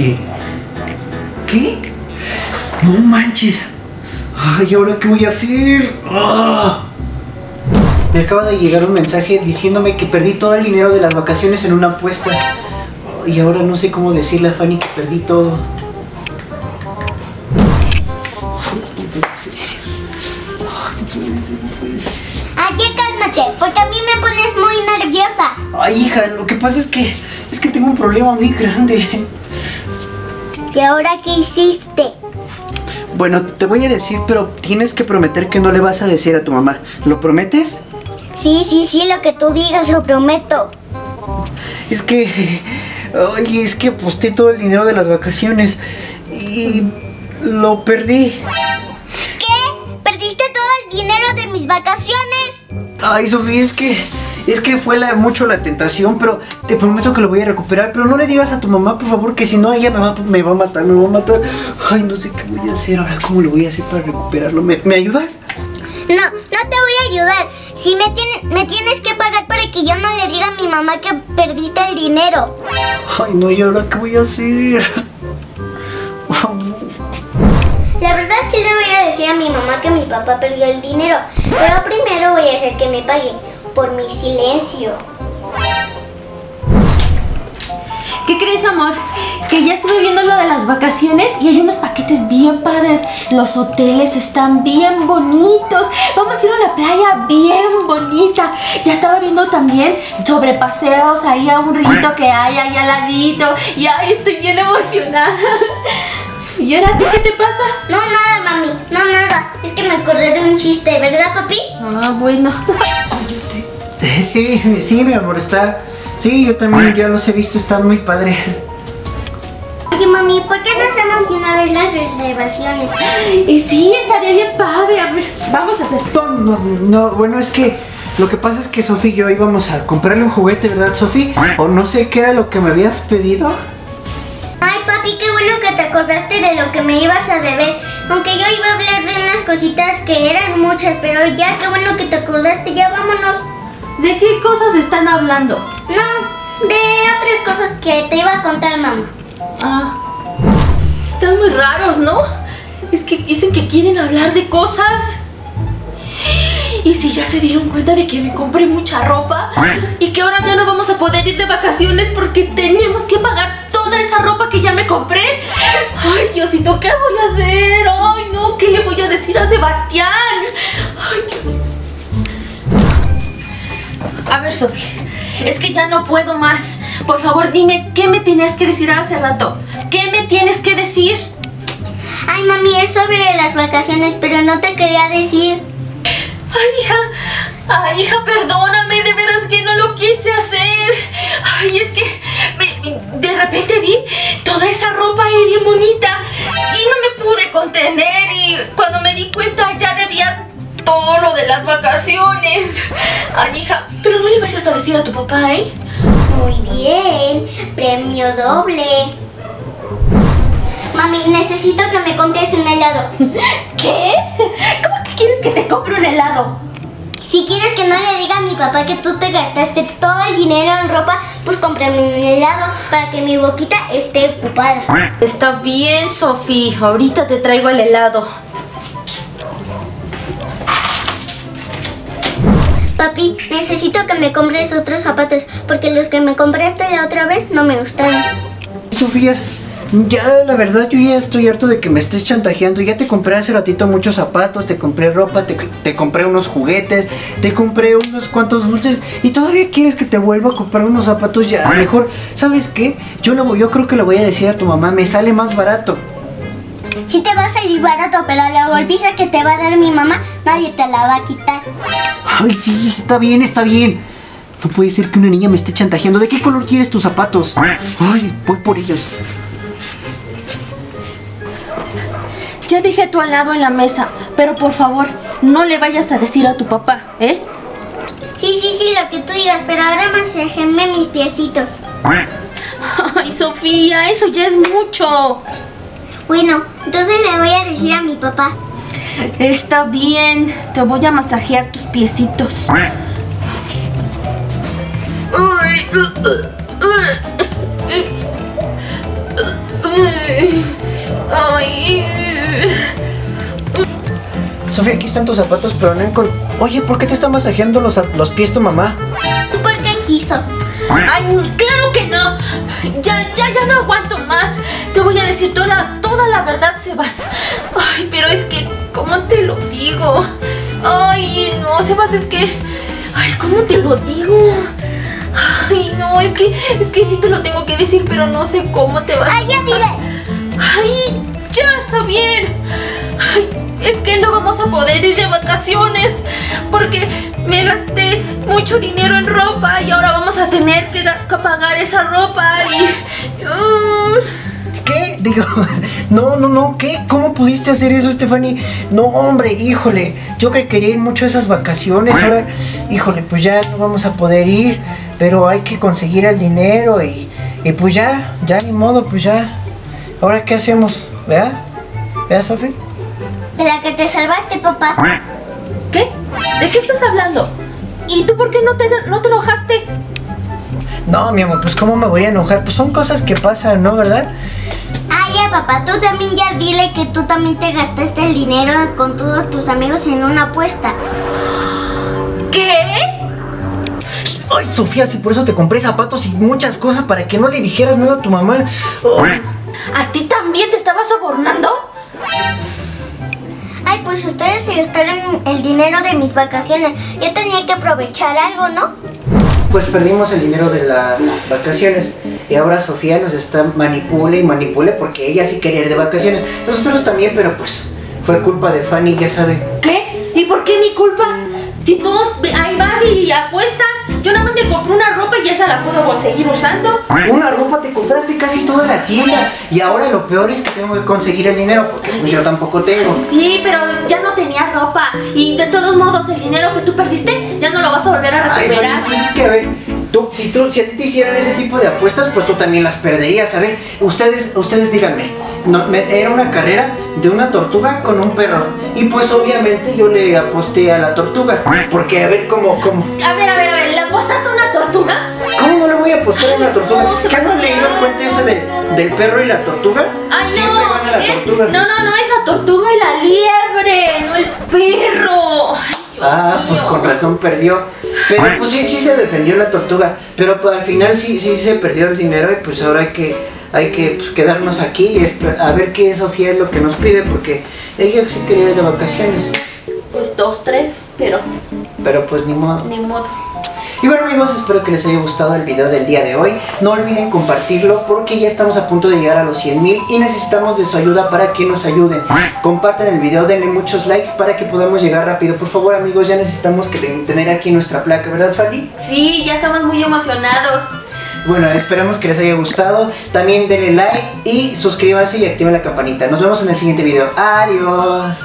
dije, ¿qué? No manches. Ay, ¿ahora qué voy a hacer? ¡Ah! Me acaba de llegar un mensaje diciéndome que perdí todo el dinero de las vacaciones en una apuesta. Y ahora no sé cómo decirle a Fanny que perdí todo. Ay, ya cálmate, porque a mí me pones muy nerviosa. Ay, hija, lo que pasa es que tengo un problema muy grande. ¿Y ahora qué hiciste? Bueno, te voy a decir, pero tienes que prometer que no le vas a decir a tu mamá. ¿Lo prometes? Sí, sí, sí, lo que tú digas lo prometo. Es que... Ay, es que aposté todo el dinero de las vacaciones y lo perdí. ¿Qué? ¿Perdiste todo el dinero de mis vacaciones? Ay, Sofía, es que fue mucho la tentación, pero te prometo que lo voy a recuperar. Pero no le digas a tu mamá, por favor, que si no ella me va a matar, me va a matar. Ay, no sé qué voy a hacer ahora, cómo lo voy a hacer para recuperarlo. ¿Me ayudas? No, no te voy a ayudar. Si me tienes que pagar para que yo no le diga a mi mamá que perdiste el dinero. Ay, no, ¿y ahora qué voy a hacer? La verdad sí le voy a decir a mi mamá que mi papá perdió el dinero, pero primero voy a hacer que me pague por mi silencio. ¿Qué crees, amor? Que ya estuve viendo lo de las vacaciones y hay unos paquetes bien padres. Los hoteles están bien bonitos. Vamos a ir a una playa bien bonita. Ya estaba viendo también sobre paseos ahí a un rito que hay ahí al ladito. Y ay, estoy bien emocionada. ¿Y ahora a ti qué te pasa? No, nada, mami. No, nada. Es que me acordé de un chiste, ¿verdad, papi? Ah, bueno. Sí, sí, mi amor, está... Sí, yo también ya los he visto, están muy padres. Oye, mami, ¿por qué no hacemos una vez las reservaciones? Y sí, estaría bien padre. A ver, vamos a hacer... No, bueno, es que lo que pasa es que Sofi y yo íbamos a comprarle un juguete, ¿verdad, Sofi? O no sé qué era lo que me habías pedido. Ay, papi, qué bueno que te acordaste de lo que me ibas a deber. Aunque yo iba a hablar de unas cositas que eran muchas, pero ya, qué bueno que te acordaste, ya vámonos. ¿De qué cosas están hablando? No, de otras cosas que te iba a contar, mamá. Ah, están muy raros, ¿no? Es que dicen que quieren hablar de cosas. Y si ya se dieron cuenta de que me compré mucha ropa y que ahora ya no vamos a poder ir de vacaciones porque tenemos que pagar toda esa ropa que ya me compré. Ay, Diosito, ¿qué voy a hacer? Ay, no, ¿qué le voy a decir a Sebastián? Ay, Diosito. A ver, Sofía, es que ya no puedo más. Por favor, dime, ¿qué me tenías que decir hace rato? ¿Qué me tienes que decir? Ay, mami, es sobre las vacaciones, pero no te quería decir. Ay, hija, perdóname, de veras que no lo quise hacer. Ay, es que de repente vi toda esa ropa ahí bien bonita y no me pude contener y cuando me di cuenta ya debía... todo lo de las vacaciones. Ay, hija, pero no le vayas a decir a tu papá, ¿eh? Muy bien, premio doble. Mami, necesito que me compres un helado. ¿Qué? ¿Cómo que quieres que te compre un helado? Si quieres que no le diga a mi papá que tú te gastaste todo el dinero en ropa, pues cómprame un helado para que mi boquita esté ocupada. Está bien, Sofía, ahorita te traigo el helado. Papi, necesito que me compres otros zapatos, porque los que me compraste la otra vez no me gustaron. Sofía, ya la verdad yo ya estoy harto de que me estés chantajeando. Ya te compré hace ratito muchos zapatos, te compré ropa, te compré unos juguetes, te compré unos cuantos dulces y todavía quieres que te vuelva a comprar unos zapatos. Ya, mejor, ¿sabes qué? Yo creo que le voy a decir a tu mamá, me sale más barato. Sí te va a salir barato, pero la golpiza que te va a dar mi mamá, nadie te la va a quitar. Ay, sí, está bien, está bien. No puede ser que una niña me esté chantajeando. ¿De qué color quieres tus zapatos? Ay, voy por ellos. Ya dejé tu helado en la mesa, pero por favor, no le vayas a decir a tu papá, ¿eh? Sí, sí, sí, lo que tú digas, pero ahora masajeame mis piecitos. Ay, Sofía, eso ya es mucho. Bueno, entonces le voy a decir a mi papá. Está bien, te voy a masajear tus piecitos. Sofía, aquí están tus zapatos, pero no encontré. Oye, ¿por qué te está masajeando los pies tu mamá? Porque quiso. Ay, claro que no. Ya no aguanto más. Te voy a decir toda la verdad, Sebas. Ay, pero es que, ¿cómo te lo digo? Ay, no, Sebas, es que... Ay, ¿cómo te lo digo? Ay, no, es que sí te lo tengo que decir, pero no sé cómo te vas. Ay, ya dile. Ay, ya está bien. Ay, es que no vamos a poder ir de vacaciones porque me gasté mucho dinero en ropa y ahora vamos a tener que pagar esa ropa y... ¿Qué? Digo, no, ¿qué? ¿Cómo pudiste hacer eso, Stephanie? No, hombre, híjole, yo que quería ir mucho a esas vacaciones, ahora, híjole, pues ya no vamos a poder ir, pero hay que conseguir el dinero y pues ya ni modo, pues ya. ¿Ahora qué hacemos? ¿Verdad? ¿Verdad, Sofi? De la que te salvaste, papá. ¿Qué? ¿De qué estás hablando? ¿Y tú por qué no te enojaste? No, mi amor, pues ¿cómo me voy a enojar? Pues son cosas que pasan, ¿no? ¿Verdad? Ah, ya, papá, tú también ya dile que tú también te gastaste el dinero con todos tus amigos en una apuesta. ¿Qué? Ay, Sofía, si por eso te compré zapatos y muchas cosas para que no le dijeras nada a tu mamá. Ay. ¿A ti también te estaba sobornando? Ay, pues ustedes se gastaron el dinero de mis vacaciones. Yo tenía que aprovechar algo, ¿no? Pues perdimos el dinero de las vacaciones. Y ahora Sofía nos está manipule porque ella sí quería ir de vacaciones. Nosotros también, pero pues fue culpa de Fanny, ya saben. ¿Qué? ¿Y por qué mi culpa? Si tú ahí vas y apuestas. Yo nada más me compré una ropa y esa la puedo seguir usando. Una ropa te compraste casi toda la tienda. Y ahora lo peor es que tengo que conseguir el dinero porque pues yo tampoco tengo. Sí, pero ya no tenía ropa. Y de todos modos el dinero que tú perdiste ya no lo vas a volver a recuperar. Ay, pues es que a ver, si a ti te hicieran ese tipo de apuestas, pues tú también las perderías. A ver, ustedes díganme. No, era una carrera de una tortuga con un perro. Y pues obviamente yo le aposté a la tortuga. Porque a ver cómo. A ver, ¿le apostaste a una tortuga? ¿Cómo no le voy a apostar a una tortuga? No, ¿qué no han leído el cuento ese del perro y la tortuga? Ay, siempre no, van a la tortuga. No, es la tortuga y la liebre, no el perro. Ay, Dios mío. Pues con razón perdió. Pero pues sí se defendió la tortuga. Pero pues, al final sí se perdió el dinero y pues ahora hay que pues, quedarnos aquí y esperar, a ver qué Sofía es lo que nos pide, porque ella sí quería ir de vacaciones. Pues 2, 3, pero pues ni modo. Ni modo. Y bueno, amigos, espero que les haya gustado el video del día de hoy. No olviden compartirlo porque ya estamos a punto de llegar a los 100,000 y necesitamos de su ayuda para que nos ayuden. Compartan el video, denle muchos likes para que podamos llegar rápido. Por favor, amigos, ya necesitamos que tener aquí nuestra placa, ¿verdad, Fanny? Sí, ya estamos muy emocionados. Bueno, esperamos que les haya gustado. También denle like y suscríbanse y activen la campanita. Nos vemos en el siguiente video. Adiós.